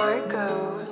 Marco.